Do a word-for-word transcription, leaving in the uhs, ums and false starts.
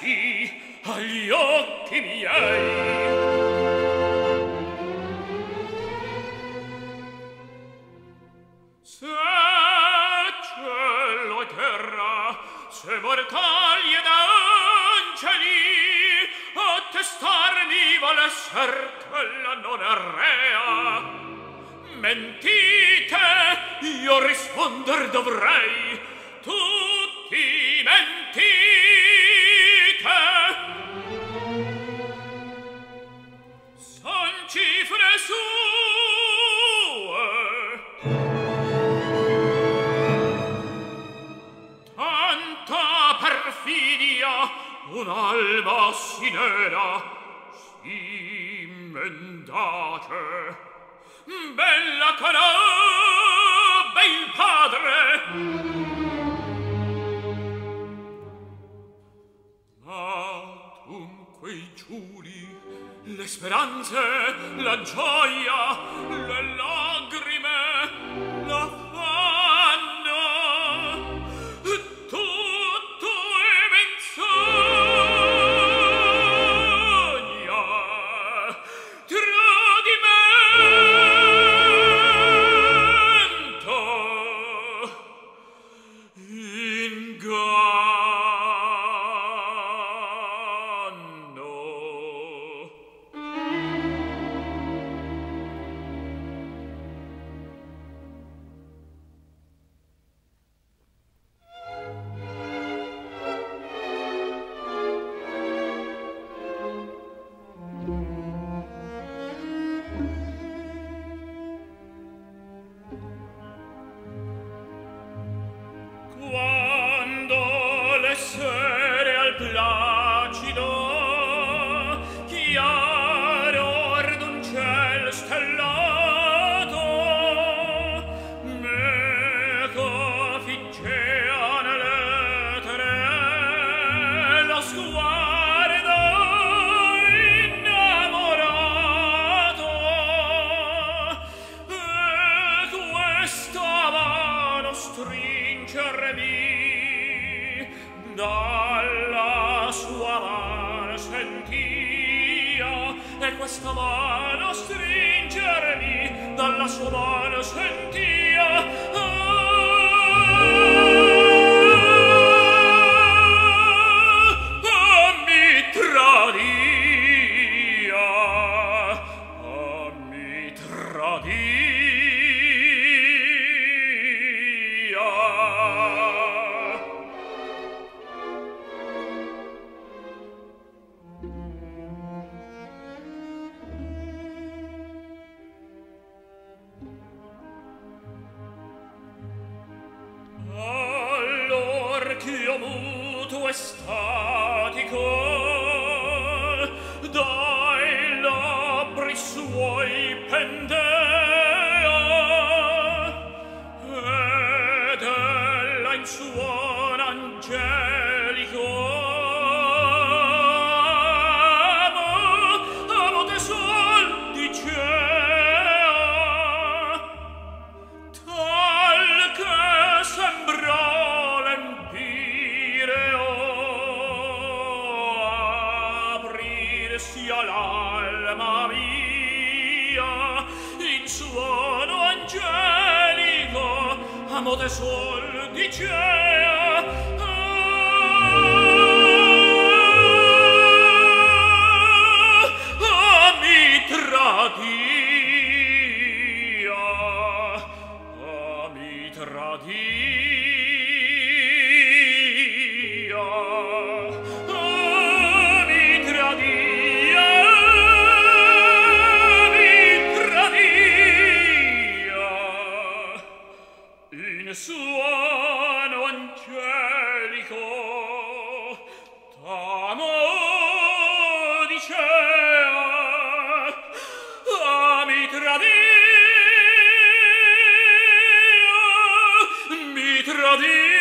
ragazzi agli occhi miei. Se cielo e terra, se mortali ed angeli, attestarmi volesser quella non errea, mentite, io risponder dovrei, tutti mentite. Son cifre sue, un'alba sinera si mendace, bella conobbe il padre. Ma dunque i giuri, le speranze, la gioia, le lagrime, la Radì, mi radì.